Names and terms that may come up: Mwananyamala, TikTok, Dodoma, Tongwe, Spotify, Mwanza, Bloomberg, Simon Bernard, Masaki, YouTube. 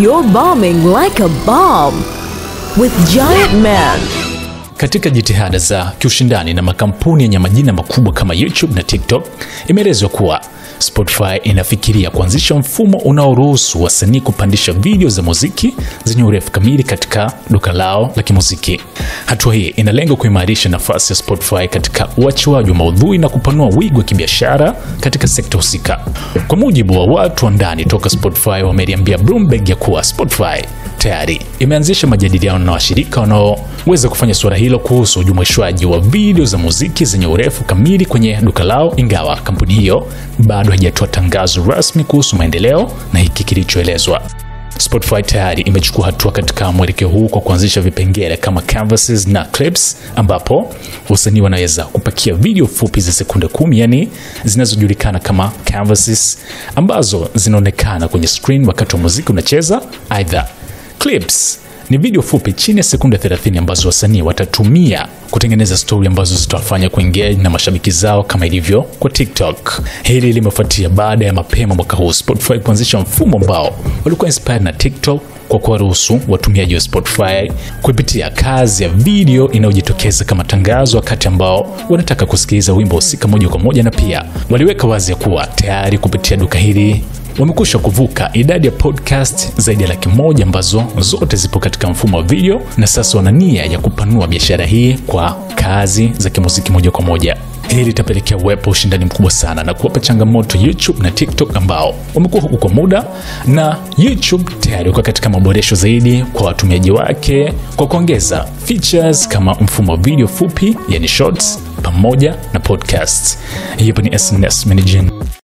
You're bombing like a bomb with Giant Man. Katika jitihada za kiushindani na makampuni yenye majina makubwa kama YouTube na TikTok, imeelezwa kuwa Spotify inafikiria kuanzisha mfumo unaoruhusu wasanii kupandisha video za muziki zenye urefu kamili katika duka lao la kimuziki. Hatua hii inalenga kuimarisha nafasi ya Spotify katika uachiwaji wa maudhui na kupanua wigo wa kibiashara katika sekta husika. Kwa mujibu wa watu wa ndani toka Spotify, wameiambia Bloomberg ya kuwa Spotify tayari imeanzisha majadiliano na washirika wanaoweza kufanya suala hilo kuhusu ujumuishwaji wa video za muziki zenye urefu kamili kwenye duka lao, ingawa kampuni hiyo bado haijatoa tangazo rasmi kuhusu maendeleo na hiki kilichoelezwa. Spotify tayari imechukua hatua katika mwelekeo huu kwa kuanzisha vipengele kama canvases na clips, ambapo wasanii wanaweza kupakia video fupi za sekunde 10, yani zinazojulikana kama canvases, ambazo zinaonekana kwenye screen wakati wa muziki unacheza. Either clips ni video fupi chini ya sekunde 30 ambazo wasanii watatumia kutengeneza story ambazo zitawafanya kuingia na mashabiki zao kama ilivyo kwa TikTok. Hili limefuatia baada ya mapema mwaka huu Spotify kuanzisha mfumo ambao walikuwa inspired na TikTok kwa kuwaruhusu watumiaji wa Spotify kupitia kazi ya video inayojitokeza kama tangazo wakati ambao wanataka kusikiliza wimbo husika moja kwa moja, na pia waliweka wazi ya kuwa tayari kupitia duka hili wamekwisha kuvuka idadi ya podcast zaidi ya 100,000 ambazo zote zipo katika mfumo wa video, na sasa wana nia ya kupanua biashara hii kwa kazi za kimuziki moja kwa moja. Hili litapelekea uwepo ushindani mkubwa sana na kuwapa changamoto YouTube na TikTok ambao wamekuwa huku kwa muda, na YouTube tayari kwa katika maboresho zaidi kwa watumiaji wake kwa kuongeza features kama mfumo wa video fupi, yani shorts, pamoja na podcasts. Hii ni SNS Managing.